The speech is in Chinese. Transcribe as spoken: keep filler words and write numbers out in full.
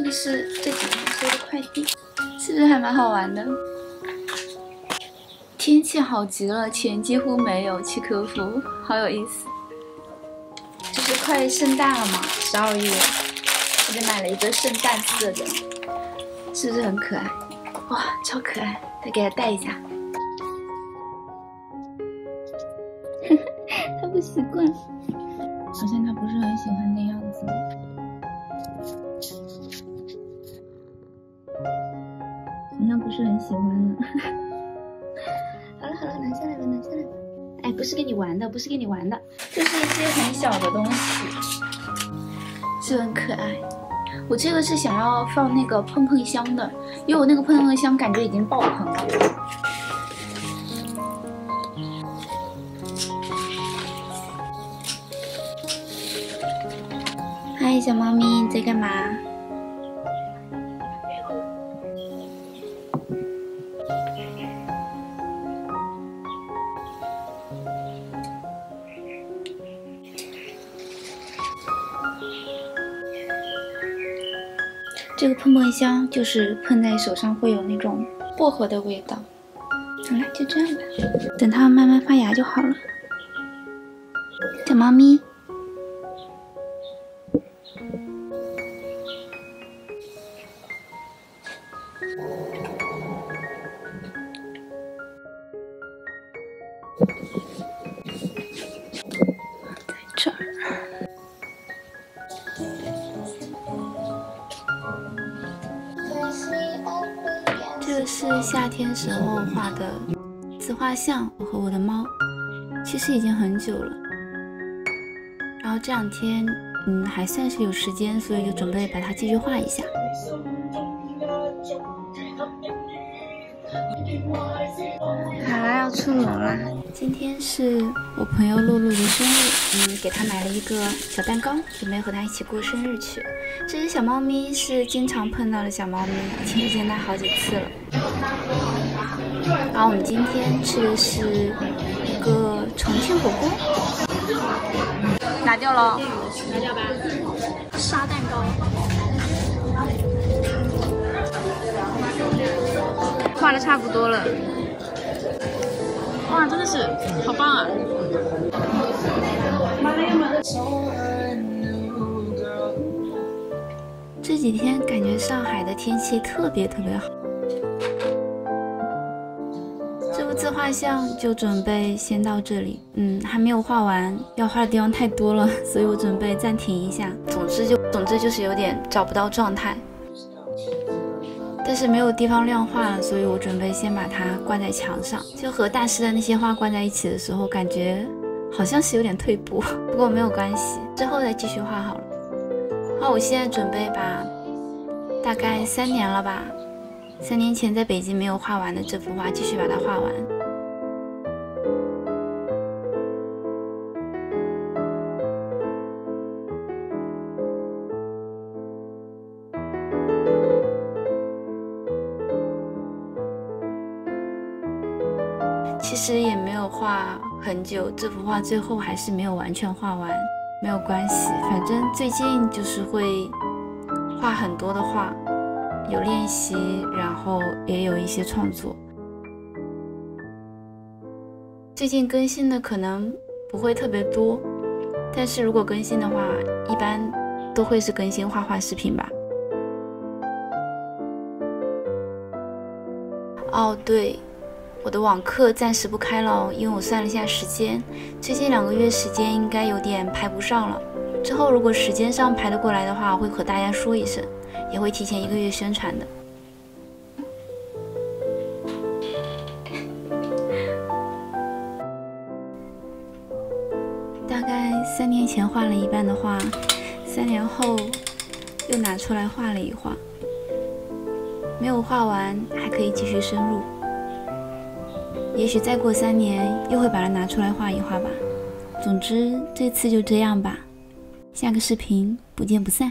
这个是这几天收的快递，其实还蛮好玩的。天气好极了，钱几乎没有，契诃夫，好有意思。就是快圣诞了嘛，十二月，我给买了一个圣诞色的，是不是很可爱？哇，超可爱！再给它戴一下。他不习惯，好像他不是很喜欢那样子。 好像不是很喜欢呢。好了好了，拿下来吧，拿下来吧。哎，不是跟你玩的，不是跟你玩的，就是一些很小的东西，是很可爱。我这个是想要放那个碰碰香的，因为我那个碰碰香感觉已经爆棚了。嗨，小猫咪，你在干嘛？ 这个碰碰香就是碰在手上会有那种薄荷的味道。好了，就这样吧，等它慢慢发芽就好了。小猫咪，在这儿。 这是夏天时候画的自画像，我和我的猫，其实已经很久了。然后这两天，嗯，还算是有时间，所以就准备把它继续画一下。卡拉要出门啦！今天是我朋友露露的生日，嗯，给她买了一个小蛋糕，准备和她一起过生日去。 这只小猫咪是经常碰到的小猫咪，已经见到好几次了。然后我们今天吃的是一个重庆火锅，拿掉了，拿掉吧。沙蛋糕，画的差不多了。哇，真的是好棒啊！这几天感觉上海的天气特别特别好，这幅自画像就准备先到这里，嗯，还没有画完，要画的地方太多了，所以我准备暂停一下。总之就总之就是有点找不到状态，但是没有地方亮画了，所以我准备先把它挂在墙上，就和大师的那些画挂在一起的时候，感觉好像是有点退步，不过没有关系，之后再继续画好了。 好，我现在准备把大概三年了吧，三年前在北京没有画完的这幅画，继续把它画完。其实也没有画很久，这幅画最后还是没有完全画完。 没有关系，反正最近就是会画很多的画，有练习，然后也有一些创作。最近更新的可能不会特别多，但是如果更新的话，一般都会是更新画画视频吧。哦，对。 我的网课暂时不开了，因为我算了一下时间，最近两个月时间应该有点排不上了。之后如果时间上排得过来的话，会和大家说一声，也会提前一个月宣传的。大概三年前画了一半的画，三年后又拿出来画了一画，没有画完还可以继续深入。 也许再过三年，又会把它拿出来画一画吧。总之，这次就这样吧。下个视频不见不散。